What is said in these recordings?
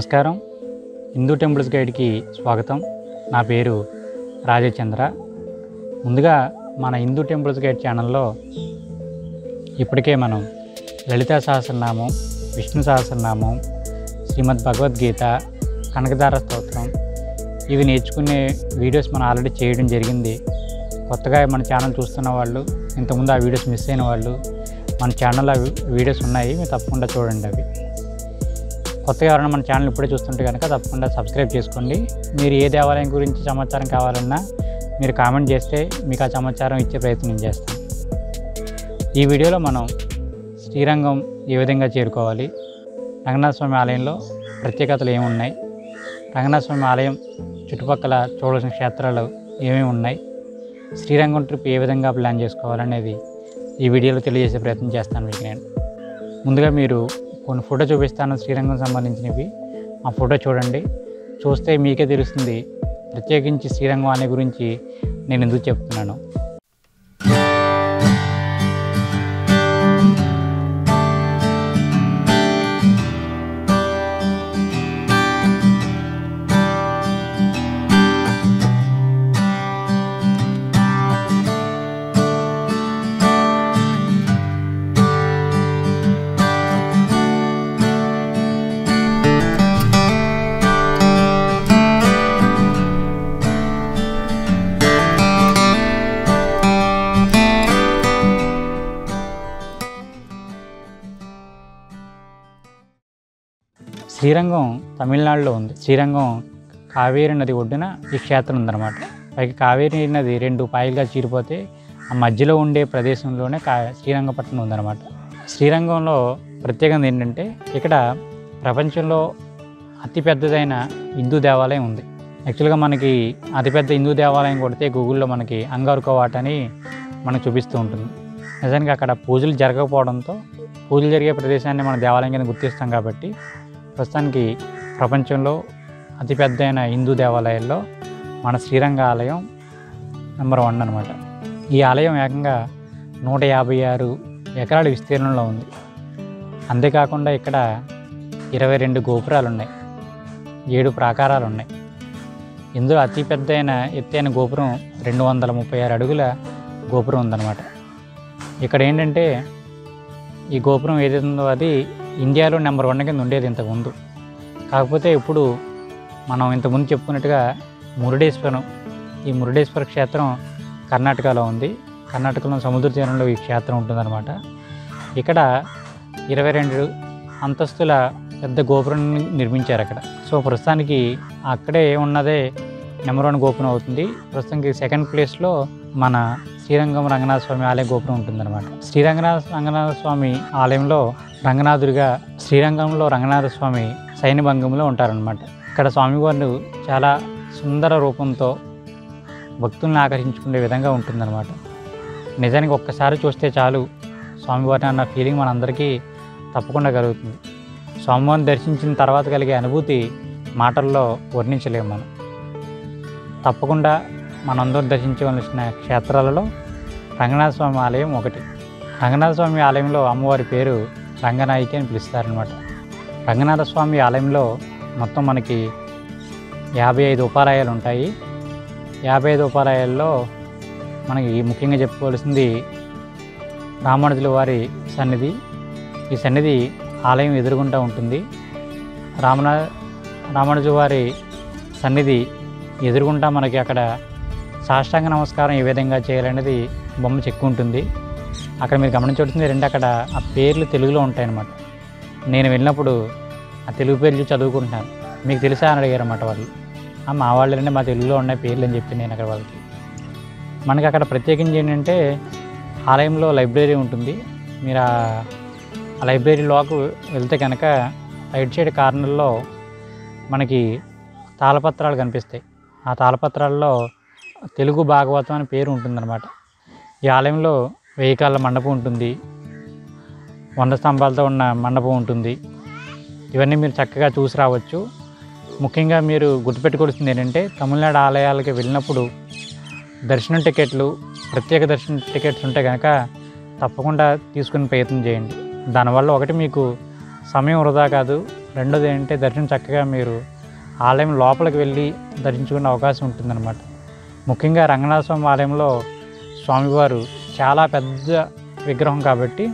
నమస్కారం హిందూ టెంపుల్స్ గైడ్కి స్వాగతం నా పేరు రాజచంద్ర ముందుగా మన హిందూ టెంపుల్స్ గైడ్ ఛానల్లో ఇప్పటికే మనం లలితా సహస్రనామం విష్ణు సహస్రనామం శ్రీమద్ భగవద్గీత కనకదార స్తోత్రం ఇవి నేర్చుకునే వీడియోస్ మనం ఆల్రెడీ చేయడం జరిగింది కొత్తగా మన ఛానల్ చూస్తున్న వాళ్ళు ఇంతకుముందు ఆ వీడియోస్ మిస్ అయిన వాళ్ళు మన ఛానల్లో వీడియోస్ ఉన్నాయి మీరు తప్పకుండా చూడండి అవి కొత్తగా ఎవరైనా మన ఛానల్ ఇప్పుడే చూస్తుంటే కనుక తప్పకుండా సబ్స్క్రైబ్ చేసుకోండి మీరు ఏ దేవాలయం గురించి సమాచారం కావాలన్నా మీరు కామెంట్ చేస్తే మీకు ఆ సమాచారం ఇచ్చే ప్రయత్నం చేస్తాం ఈ వీడియోలో మనం శ్రీరంగం ఏ విధంగా చేరుకోవాలి రంగనాథస్వామి ఆలయంలో ప్రత్యేకతలు ఏమున్నాయి రంగనాథస్వామి ఆలయం చుట్టుపక్కల చూడాల్సిన క్షేత్రాలు ఏమేమి ఉన్నాయి శ్రీరంగం ట్రిప్ ఏ విధంగా ప్లాన్ చేసుకోవాలనేది ఈ వీడియోలో తెలియజేసే ప్రయత్నం చేస్తాను మీకు నేను ముందుగా మీరు కొన్ని ఫోటో చూపిస్తాను శ్రీరంగం సంబంధించినవి ఆ ఫోటో చూడండి చూస్తే మీకే తెలుస్తుంది ప్రత్యేకించి శ్రీరంగం అనే గురించి నేను ఎందుకు చెప్తున్నాను శ్రీరంగం తమిళనాడులో ఉంది శ్రీరంగం కావేరీ నది ఒడ్డున ఈ క్షేత్రం ఉందన్నమాట పైకి కావేరీ నది రెండు పాయలుగా చీరిపోతే ఆ మధ్యలో ఉండే ప్రదేశంలోనే శ్రీరంగపట్నం ఉందన్నమాట శ్రీరంగంలో ప్రత్యేకంగా ఏంటంటే ఇక్కడ ప్రపంచంలో అతిపెద్దదైన హిందూ దేవాలయం ఉంది యాక్చువల్గా మనకి అతిపెద్ద హిందూ దేవాలయం కొడితే గూగుల్లో మనకి అంగారక వాట్ అని మనకు చూపిస్తూ ఉంటుంది నిజానికి అక్కడ పూజలు జరగకపోవడంతో పూజలు జరిగే ప్రదేశాన్ని మన దేవాలయం కింద గుర్తిస్తాం కాబట్టి ప్రస్తుతానికి ప్రపంచంలో అతిపెద్ద అయిన హిందూ దేవాలయాల్లో మన శ్రీరంగ ఆలయం నంబర్ 1 అనమాట ఈ ఆలయం ఏకంగా 156 ఎకరాల విస్తీర్ణంలో ఉంది అంతేకాకుండా ఇక్కడ 22 గోపురాలు ఉన్నాయి 7 ప్రాకారాలు ఉన్నాయి ఇందులో అతిపెద్ద అయిన ఎత్తైన గోపురం 236 అడుగుల గోపురం ఉందన్నమాట ఇక్కడ ఏంటంటే ఈ గోపురం ఏదైతే ఉందో అది ఇండియాలో నంబర్ 1 కింద ఉండేది ఇంతకుముందు కాకపోతే ఇప్పుడు మనం ఇంతకుముందు చెప్పుకున్నట్టుగా మురుడేశ్వరం ఈ మురుడేశ్వర క్షేత్రం కర్ణాటకలో ఉంది కర్ణాటకలో సముద్ర తీరంలో ఈ క్షేత్రం ఉంటుందన్నమాట ఇక్కడ 22 అంతస్తుల పెద్ద గోపురం నిర్మించారు అక్కడ సో ప్రస్తుతానికి అక్కడే ఉన్నదే నంబర్ 1 గోపురం అవుతుంది ప్రస్తుతానికి 2nd ప్లేస్లో మన శ్రీరంగం రంగనాథస్వామి ఆలయ గోపురం ఉంటుందన్నమాట శ్రీరంగనాథస్వామి ఆలయంలో రంగనాథుడిగా శ్రీరంగంలో రంగనాథస్వామి శయనభంగంలో ఉంటారనమాట ఇక్కడ స్వామివారు చాలా సుందర రూపంతో భక్తుల్ని ఆకర్షించుకునే విధంగా ఉంటుందన్నమాట నిజానికి ఒక్కసారి చూస్తే చాలు స్వామివారిని అన్న ఫీలింగ్ మనందరికీ తప్పకుండా కలుగుతుంది స్వామివారిని దర్శించిన తర్వాత కలిగే అనుభూతి మాటల్లో వర్ణించలేము మనం తప్పకుండా మనందరూ దర్శించవలసిన క్షేత్రాలలో రంగనాథస్వామి ఆలయం ఒకటి రంగనాథస్వామి ఆలయంలో అమ్మవారి పేరు రంగనాయకి అని పిలుస్తారనమాట రంగనాథస్వామి ఆలయంలో మొత్తం మనకి 55 ఉపాలయాలు ఉంటాయి 55 ఉపాలయాల్లో మనకి ముఖ్యంగా చెప్పుకోవాల్సింది రామానుజుల వారి సన్నిధి ఈ సన్నిధి ఆలయం ఎదురుగుంటూ ఉంటుంది రామానుజుల వారి సన్నిధి ఎదురుగుంటా మనకి అక్కడ సాష్టాంగ నమస్కారం ఏ విధంగా చేయాలనేది బొమ్మ చెక్కు ఉంటుంది అక్కడ మీరు గమనించవలసింది అక్కడ ఆ పేర్లు తెలుగులో ఉంటాయన్నమాట నేను వెళ్ళినప్పుడు ఆ తెలుగు పేర్లు చదువుకుంటున్నాను మీకు తెలుసా అని అడిగారు అన్నమాట వాళ్ళు మా వాళ్ళంటే మా తెలుగులో ఉన్న పేర్లు అని చెప్పి నేను అక్కడ వాళ్ళకి మనకి అక్కడ ప్రత్యేకించి ఏంటంటే ఆలయంలో లైబ్రరీ ఉంటుంది మీరు ఆ లైబ్రరీలోకి వెళ్తే కనుక రైట్ సైడ్ కార్నర్లో మనకి తాళపత్రాలు కనిపిస్తాయి ఆ తాళపత్రాల్లో తెలుగు భాగవతం అని పేరు ఉంటుందన్నమాట ఈ ఆలయంలో 1000 కాళ్ళ మండపం ఉంటుంది 100 స్తంభాలతో ఉన్న మండపం ఉంటుంది ఇవన్నీ మీరు చక్కగా చూసి రావచ్చు ముఖ్యంగా మీరు గుర్తుపెట్టుకోవాల్సింది ఏంటంటే తమిళనాడు ఆలయాలకి వెళ్ళినప్పుడు దర్శనం టికెట్లు ప్రత్యేక దర్శనం టికెట్స్ ఉంటే కనుక తప్పకుండా తీసుకునే ప్రయత్నం చేయండి దానివల్ల ఒకటి మీకు సమయం వృధా కాదు రెండోది ఏంటంటే దర్శనం చక్కగా మీరు ఆలయం లోపలికి వెళ్ళి దర్శించుకునే అవకాశం ఉంటుందన్నమాట. ముఖ్యంగా రంగనాథ స్వామి ఆలయంలో స్వామివారు చాలా పెద్ద విగ్రహం కాబట్టి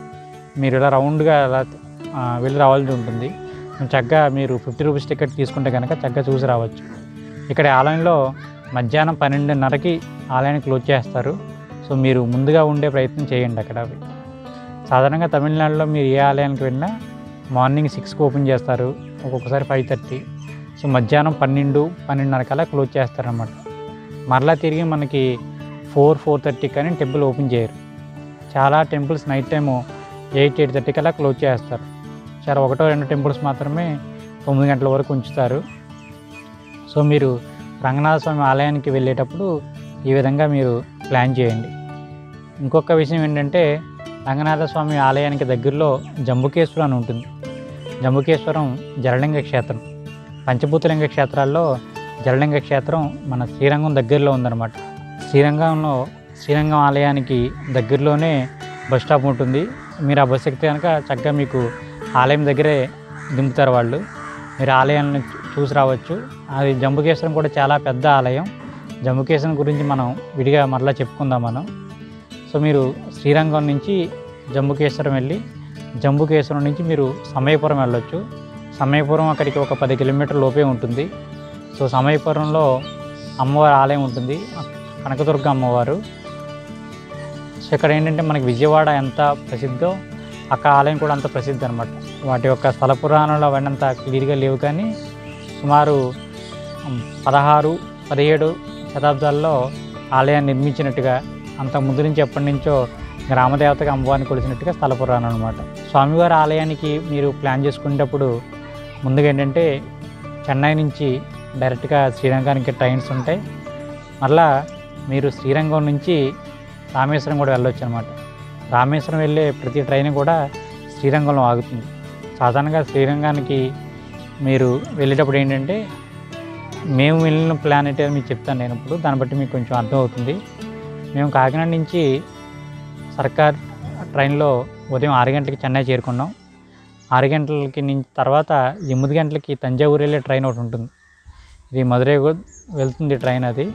మీరు ఇలా రౌండ్గా ఇలా వెళ్ళి రావాల్సి ఉంటుంది. చక్కగా మీరు 50 రూపీస్ టికెట్ తీసుకుంటే కనుక చక్కగా చూసి రావచ్చు. ఇక్కడ ఆలయంలో మధ్యాహ్నం 12:30కి ఆలయాన్ని క్లోజ్ చేస్తారు. సో మీరు ముందుగా ఉండే ప్రయత్నం చేయండి. అక్కడ సాధారణంగా తమిళనాడులో మీరు ఏ ఆలయానికి వెళ్ళినా మార్నింగ్ 6కి ఓపెన్ చేస్తారు, ఒక్కొక్కసారి 5:30. సో మధ్యాహ్నం 12-12:30 కల్లా క్లోజ్ చేస్తారన్నమాట. మరలా తిరిగి మనకి 4-4:30 కానీ టెంపుల్ ఓపెన్ చేయరు. చాలా టెంపుల్స్ నైట్ టైము 8-8:30 కల్లా క్లోజ్ చేస్తారు. చాలా 1-2 టెంపుల్స్ మాత్రమే 9 గంటల వరకు ఉంచుతారు. సో మీరు రంగనాథ స్వామి ఆలయానికి వెళ్ళేటప్పుడు ఈ విధంగా మీరు ప్లాన్ చేయండి. ఇంకొక విషయం ఏంటంటే రంగనాథ స్వామి ఆలయానికి దగ్గరలో జంబుకేశ్వరం అని ఉంటుంది. జంబుకేశ్వరం జలలింగ క్షేత్రం, పంచభూతలింగ క్షేత్రాల్లో జలలింగ క్షేత్రం మన శ్రీరంగం దగ్గరలో ఉందన్నమాట. శ్రీరంగం ఆలయానికి దగ్గరలోనే బస్ స్టాప్ ఉంటుంది. మీరు ఆ బస్సు ఎక్కితే కనుక చక్కగా మీకు ఆలయం దగ్గరే దింపుతారు వాళ్ళు. మీరు ఆలయాన్ని చూసి రావచ్చు. అది జంబుకేశ్వరం కూడా చాలా పెద్ద ఆలయం. జంబుకేశ్వరం గురించి మనం విడిగా మరలా చెప్పుకుందాం మనం. సో మీరు శ్రీరంగం నుంచి జంబుకేశ్వరం వెళ్ళి జంబుకేశ్వరం నుంచి మీరు సమయపురం వెళ్ళొచ్చు. సమయపురం అక్కడికి ఒక 10 కిలోమీటర్ల లోపే ఉంటుంది. సో సమయపురంలో అమ్మవారి ఆలయం ఉంటుంది, కనకదుర్గ అమ్మవారు. సో ఇక్కడ ఏంటంటే మనకి విజయవాడ ఎంత ప్రసిద్ధో అక్కడ ఆలయం కూడా అంత ప్రసిద్ధి అనమాట. వాటి యొక్క స్థల పురాణంలో అవన్నంత క్లియర్గా లేవు, కానీ సుమారు 16-17 శతాబ్దాల్లో ఆలయాన్ని నిర్మించినట్టుగా, అంతకుముందు నుంచి ఎప్పటి నుంచో గ్రామదేవతగా అమ్మవారిని కొలిసినట్టుగా స్థల పురాణం అనమాట. స్వామివారి ఆలయానికి మీరు ప్లాన్ చేసుకునేటప్పుడు ముందుగా ఏంటంటే చెన్నై నుంచి డైరెక్ట్గా శ్రీరంగానికి ట్రైన్స్ ఉంటాయి. మళ్ళా మీరు శ్రీరంగం నుంచి రామేశ్వరం కూడా వెళ్ళొచ్చు అనమాట. రామేశ్వరం వెళ్ళే ప్రతి ట్రైన్ కూడా శ్రీరంగంలో ఆగుతుంది. సాధారణంగా శ్రీరంగానికి మీరు వెళ్ళేటప్పుడు ఏంటంటే మేము వెళ్ళిన ప్లానెట్ అని మీకు చెప్తాను నేను ఇప్పుడు, దాన్ని బట్టి మీకు కొంచెం అర్థమవుతుంది. మేము కాకినాడ నుంచి సర్కార్ ట్రైన్లో ఉదయం 6 గంటలకి చెన్నై చేరుకున్నాం. 6 గంటలకి తర్వాత 8 గంటలకి తంజావూరు వెళ్ళే ట్రైన్ ఒకటి ఉంటుంది. ఇది మధురై వెళ్తుంది ట్రైన్. అది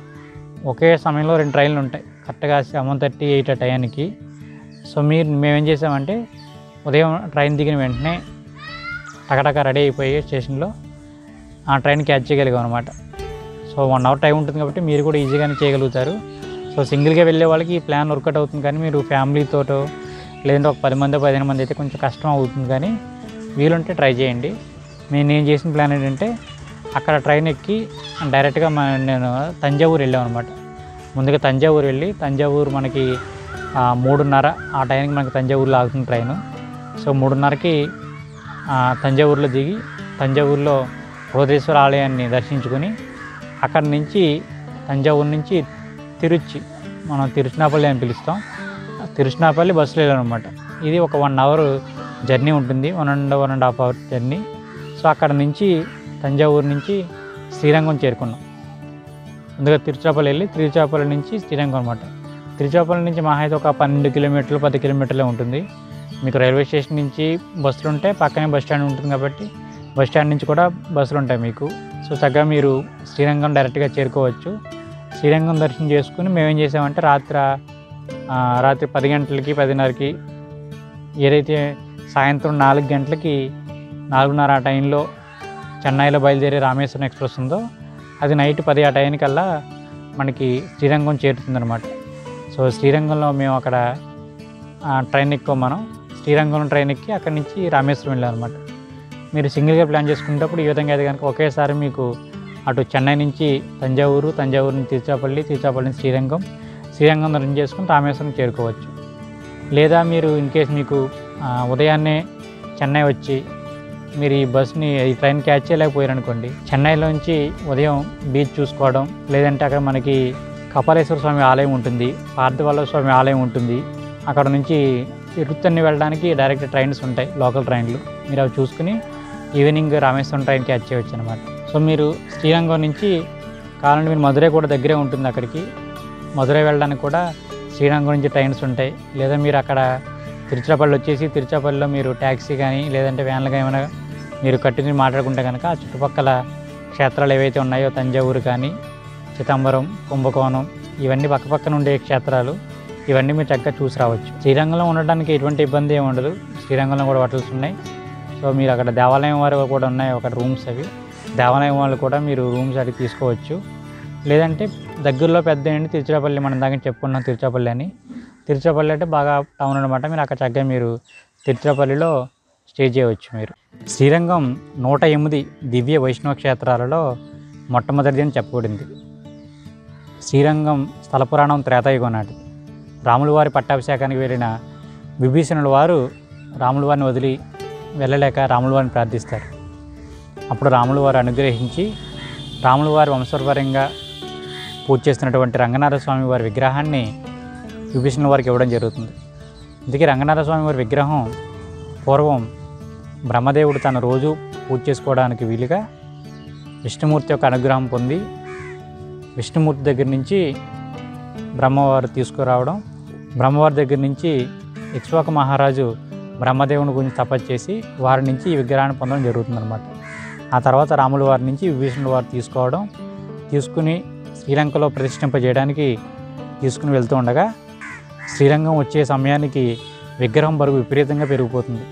ఒకే సమయంలో 2 ట్రైన్లు ఉంటాయి కరెక్ట్గా 7:38 ఆ టయానికి. సో మేమేం చేసామంటే ఉదయం ట్రైన్ దిగిన వెంటనే టకటక రెడీ అయిపోయి స్టేషన్లో ఆ ట్రైన్ క్యాచ్ చేయగలిగాం అనమాట. సో 1 అవర్ టైం ఉంటుంది కాబట్టి మీరు కూడా ఈజీగానే చేయగలుగుతారు. సో సింగిల్గా వెళ్ళే వాళ్ళకి ఈ ప్లాన్ వర్కౌట్ అవుతుంది, కానీ మీరు ఫ్యామిలీతోటో లేదంటే ఒక 10 మంది 15 మంది అయితే కొంచెం కష్టం అవుతుంది, కానీ వీలుంటే ట్రై చేయండి. నేను చేసిన ప్లాన్ ఏంటంటే అక్కడ ట్రైన్ ఎక్కి డైరెక్ట్గా నేను తంజావూరు వెళ్ళాం అనమాట. ముందుగా తంజావూరు వెళ్ళి తంజావూరు మనకి 3:30 ఆ టైంకి మనకి తంజావూరులో ఆగుతుంది ట్రైను. సో 3:30కి తంజావూరులో దిగి తంజావూరులో బృహదేశ్వర ఆలయాన్ని దర్శించుకొని అక్కడి నుంచి తంజావూరు నుంచి తిరుచి, మనం తిరుచిరాపల్లి అని పిలుస్తాం, తిరుచిరాపల్లి బస్సులో వెళ్ళామన్నమాట. ఇది ఒక 1 అవర్ జర్నీ ఉంటుంది, 1.5 అవర్ జర్నీ. సో అక్కడ నుంచి తంజావూరు నుంచి శ్రీరంగం చేరుకున్నాం. ముందుగా తిరుచిరాపల్లి వెళ్ళి తిరుచిరాపల్లి నుంచి శ్రీరంగం అనమాట. తిరుచిరాపల్లి నుంచి మహా అయితే ఒక 12-10 కిలోమీటర్లే ఉంటుంది. మీకు రైల్వే స్టేషన్ నుంచి బస్సులు ఉంటాయి, పక్కనే బస్ స్టాండ్ ఉంటుంది కాబట్టి బస్ స్టాండ్ నుంచి కూడా బస్సులు ఉంటాయి మీకు. సో చక్కగా మీరు శ్రీరంగం డైరెక్ట్గా చేరుకోవచ్చు. శ్రీరంగం దర్శనం చేసుకుని మేమేం చేసామంటే రాత్రి 10 గంటలకి 10:30కి ఏదైతే సాయంత్రం 4 గంటలకి 4:30 ఆ టైంలో చెన్నైలో బయలుదేరే రామేశ్వరం ఎక్స్ప్రెస్ ఉందో అది నైట్ 10 ఆ టైంకల్లా మనకి శ్రీరంగం చేరుతుందన్నమాట. సో శ్రీరంగంలో మేము అక్కడ ట్రైన్ ఎక్కువ మనం శ్రీరంగంలో ట్రైన్ ఎక్కి అక్కడి నుంచి రామేశ్వరం వెళ్ళాం అనమాట. మీరు సింగిల్గా ప్లాన్ చేసుకునేటప్పుడు ఈ విధంగా అయితే కనుక ఒకేసారి మీకు అటు చెన్నై నుంచి తంజావూరు, తంజావూరు నుంచి తిరుచిరాపల్లి, తిరుచిరాపల్లి నుంచి శ్రీరంగం, శ్రీరంగం రన్ చేసుకుని రామేశ్వరం చేరుకోవచ్చు. లేదా మీరు ఇన్ కేస్ మీకు ఉదయాన్నే చెన్నై వచ్చి మీరు ఈ బస్ని ఈ ట్రైన్ క్యాచ్ చేయలేకపోయారనుకోండి, చెన్నైలోంచి ఉదయం బీచ్ చూసుకోవడం, లేదంటే అక్కడ మనకి కపాలేశ్వర స్వామి ఆలయం ఉంటుంది, పార్థివల్లభ స్వామి ఆలయం ఉంటుంది. అక్కడ నుంచి తిరుత్తన్ని వెళ్ళడానికి డైరెక్ట్ ట్రైన్స్ ఉంటాయి, లోకల్ ట్రైన్లు. మీరు అవి చూసుకుని ఈవినింగ్ రామేశ్వరం ట్రైన్ క్యాచ్ చేయవచ్చు అనమాట. సో మీరు శ్రీరంగం నుంచి కావాలంటే మీరు మధురై కూడా దగ్గరే ఉంటుంది. అక్కడికి మధురై వెళ్ళడానికి కూడా శ్రీరంగం నుంచి ట్రైన్స్ ఉంటాయి. లేదా మీరు అక్కడ తిరుచిరాపల్లి వచ్చేసి తిరుచిరాపల్లిలో మీరు ట్యాక్సీ కానీ లేదంటే వ్యాన్లు కానీ ఏమైనా మీరు కట్టించి మాట్లాడుకుంటే కనుక ఆ చుట్టుపక్కల క్షేత్రాలు ఏవైతే ఉన్నాయో తంజావూరు కానీ చిదంబరం కుంభకోణం ఇవన్నీ పక్కపక్కన ఉండే క్షేత్రాలు ఇవన్నీ మీరు చక్కగా చూసి రావచ్చు. శ్రీరంగంలో ఉండడానికి ఎటువంటి ఇబ్బంది ఏమి ఉండదు. శ్రీరంగంలో కూడా హోటల్స్ ఉన్నాయి. సో మీరు అక్కడ దేవాలయం వారు కూడా ఉన్నాయి ఒక రూమ్స్ అవి, దేవాలయం వాళ్ళు కూడా మీరు రూమ్స్ అడిగి తీసుకోవచ్చు. లేదంటే దగ్గరలో పెద్ద ఏంటి తిరుచిరాపల్లి, మనం దాకా చెప్పుకున్నాం తిరుచిరాపల్లి అని. తిరుచిరాపల్లి అంటే బాగా టౌన్ అనమాట. మీరు అక్కడ చక్కగా మీరు తిరుచిరాపల్లిలో స్టే చేయవచ్చు. మీరు శ్రీరంగం 108 దివ్య వైష్ణవ క్షేత్రాలలో మొట్టమొదటిది అని చెప్పబడింది. శ్రీరంగం స్థలపురాణం త్రేతాయుగం నాటి రాములు వారి పట్టాభిషేకానికి వెళ్ళిన విభీషణుల వారు రాములు వారిని వదిలి వెళ్ళలేక రాములు వారిని ప్రార్థిస్తారు. అప్పుడు రాములు వారు అనుగ్రహించి రాములు వారి వంశపరంగా పూజ చేస్తున్నటువంటి రంగనాథస్వామి వారి విగ్రహాన్ని విభీషణుల వారికి ఇవ్వడం జరుగుతుంది. అందుకే రంగనాథస్వామి వారి విగ్రహం పూర్వం బ్రహ్మదేవుడు తన రోజు పూజ చేసుకోవడానికి వీలుగా విష్ణుమూర్తి యొక్క అనుగ్రహం పొంది విష్ణుమూర్తి దగ్గర నుంచి బ్రహ్మవారు తీసుకురావడం, బ్రహ్మవారి దగ్గర నుంచి ఇక్ష్వాక మహారాజు బ్రహ్మదేవుని గురించి తపస్సు చేసి వారి నుంచి ఈ విగ్రహాన్ని పొందడం జరుగుతుందన్నమాట. ఆ తర్వాత రాముల వారి నుంచి విభీషణుల వారు తీసుకోవడం, తీసుకుని శ్రీలంకలో ప్రతిష్ఠింపజేయడానికి తీసుకుని వెళ్తూ ఉండగా శ్రీరంగం వచ్చే సమయానికి విగ్రహం బరువు విపరీతంగా పెరిగిపోతుంది.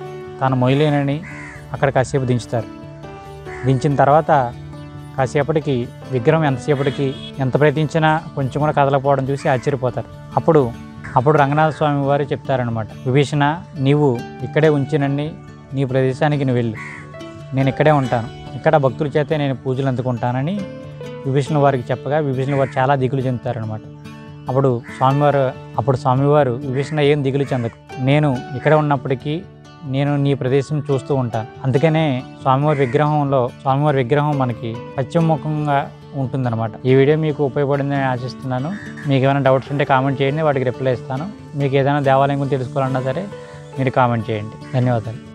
తాను మొయ్యలేనని అక్కడ కాసేపు దించుతారు. దించిన తర్వాత కాసేపటికి విగ్రహం ఎంతసేపటికి ఎంత ప్రయత్నించినా కొంచెం కూడా కదలకపోవడం చూసి ఆశ్చర్యపోతారు. అప్పుడు రంగనాథ స్వామి వారు చెప్తారనమాట, విభీషణ నీవు ఇక్కడే ఉంచినన్ని, నీ ప్రదేశానికి నువ్వు వెళ్ళు, నేను ఇక్కడే ఉంటాను, ఇక్కడ భక్తుల చేతే నేను పూజలు అందుకుంటానని విభీషణుల వారికి చెప్పగా విభీషణుల వారు చాలా దిగులు చెందుతారనమాట. అప్పుడు స్వామివారు విభీషణ ఏం దిగులు చెందకు, నేను ఇక్కడ ఉన్నప్పటికీ నేను నీ ప్రదేశం చూస్తూ ఉంటాను. అందుకనే స్వామివారి విగ్రహం మనకి పశ్చిమముఖంగా ఉంటుందన్నమాట. ఈ వీడియో మీకు ఉపయోగపడిందని ఆశిస్తున్నాను. మీకు ఏమైనా డౌట్స్ ఉంటే కామెంట్ చేయండి, వాటికి రిప్లై ఇస్తాను. మీకు ఏదైనా దేవాలయం గురించి తెలుసుకోవాలన్నా సరే మీరు కామెంట్ చేయండి. ధన్యవాదాలు.